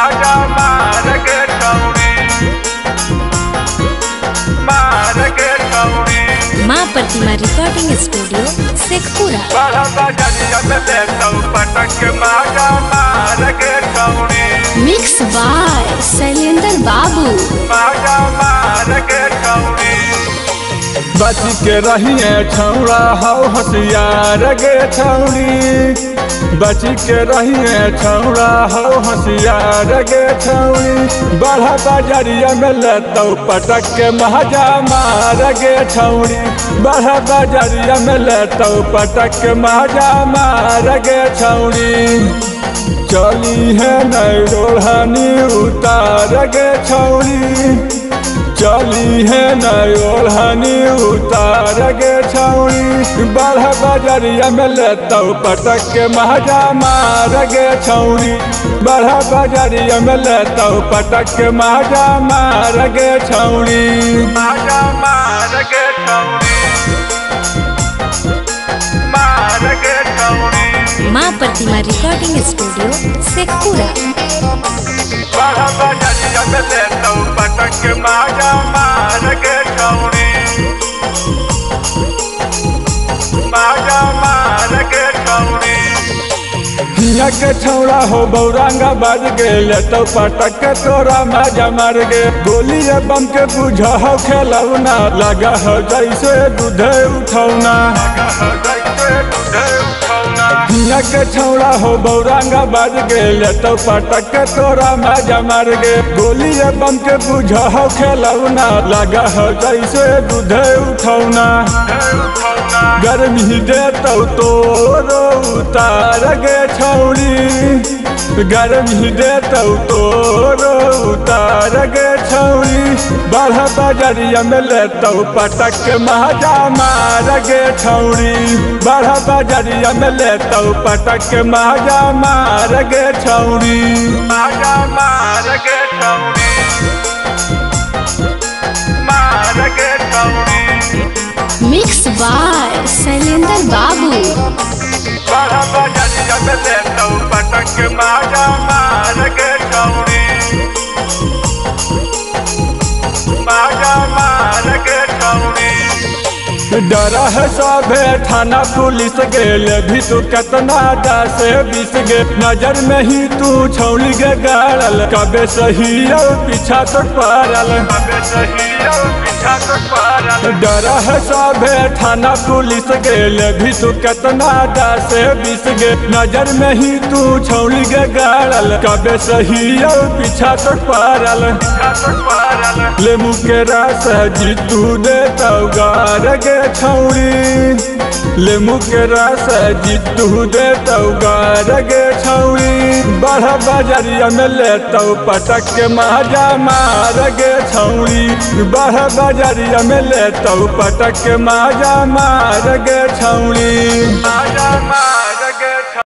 माँ Pratima recording studio Sheikhpura mix by Shailendra Babu. बच के रहिए छौड़ा हौ होशियार गे छौड़ी, बच के रहिए छौड़ा हौ होशियार गे छौड़ी। बढ़ा बाजरिया में लतौ पटक के महजा मार गे छौड़ी, बढ़ा बाजरिया में लतौ पटक के महजा मार गे छौड़ी। चली है नई ओढ़नी उतार गे छौड़ी, चली है नई ओढ़नी उतार गे छौड़ी। बढ़ बजरिया में लतौ पटक के महजा मार गे छौड़ी, बढ़ बजरिया में लतौ पटक के महजा मार गे छौड़ी, महजा मार गे छौड़ी, मार गे छौड़ी। माँ प्रतिमा रिकॉर्डिंग स्टूडियो शेखपुरा। हिया के छौड़ा हो बौरंगा बज गेल तो पटक तोरा मजा मर गे। गोली बम के बुझा हो खेलौना, लगा हो जैसे दूधे उठौना। हिया के छौड़ा हो बौरंगा बज गेल तो पटक तोरा मजा मर गे। गोली बम के बुझा हो खेलौना, लगा हो जैसे दूधे उठौना। गर्मी देतौ तोरो उतार गे छौड़ी, गर्मी देतौ तोरो उतार गे छौड़ी। बढ़ बजरिया में लेतौ पटक महजा मार गे छौड़ी, बढ़ बजरिया में लेतौ पटक महजा मार गे छौड़ी, महजा मार गे छौड़ी, मार गे छौड़ी। Mix by Shailendra Babu. डर है सभे थाना पुलिस गेल भी तू कितना 10-20 गे। नजर में ही तू छौली गे गाड़ल, कबे सही पीछा तो पारल, कबे सही डर है सभे थाना पुलिस गेल भी तू कितना 10-20 गे। नजर में ही तू छौली गे गाड़ल, कबे सही पीछा तो पारल। लेमू के रस जीतू देतौ गार गे छौड़ी, लेमू के रस जीतू देतौ गार गे छौड़ी। बढ़ बजरिया में लेतौ पटक के महजा मार गे छौड़ी, बढ़ बजरिया में लेतौ पटक के महजा मार गे छौड़ी, महजा मार।